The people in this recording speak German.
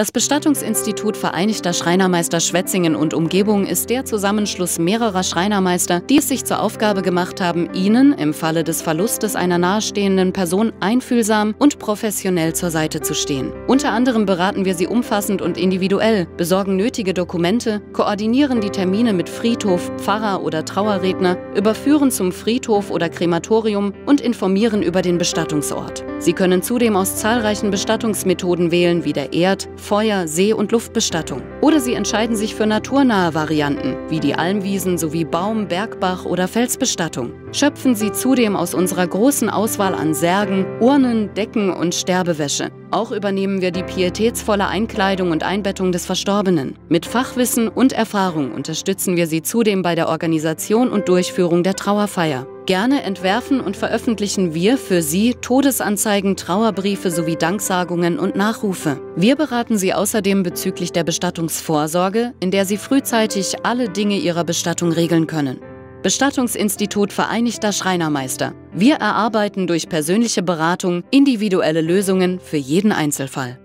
Das Bestattungsinstitut Vereinigter Schreinermeister Schwetzingen und Umgebung ist der Zusammenschluss mehrerer Schreinermeister, die es sich zur Aufgabe gemacht haben, Ihnen im Falle des Verlustes einer nahestehenden Person einfühlsam und professionell zur Seite zu stehen. Unter anderem beraten wir Sie umfassend und individuell, besorgen nötige Dokumente, koordinieren die Termine mit Friedhof, Pfarrer oder Trauerredner, überführen zum Friedhof oder Krematorium und informieren über den Bestattungsort. Sie können zudem aus zahlreichen Bestattungsmethoden wählen, wie der Erd-, Feuer-, See- und Luftbestattung. Oder Sie entscheiden sich für naturnahe Varianten, wie die Almwiesen sowie Baum-, Bergbach- oder Felsbestattung. Schöpfen Sie zudem aus unserer großen Auswahl an Särgen, Urnen, Decken und Sterbewäsche. Auch übernehmen wir die pietätsvolle Einkleidung und Einbettung des Verstorbenen. Mit Fachwissen und Erfahrung unterstützen wir Sie zudem bei der Organisation und Durchführung der Trauerfeier. Gerne entwerfen und veröffentlichen wir für Sie Todesanzeigen, Trauerbriefe sowie Danksagungen und Nachrufe. Wir beraten Sie außerdem bezüglich der Bestattungsvorsorge, in der Sie frühzeitig alle Dinge Ihrer Bestattung regeln können. Bestattungsinstitut Vereinigter Schreinermeister. Wir erarbeiten durch persönliche Beratung individuelle Lösungen für jeden Einzelfall.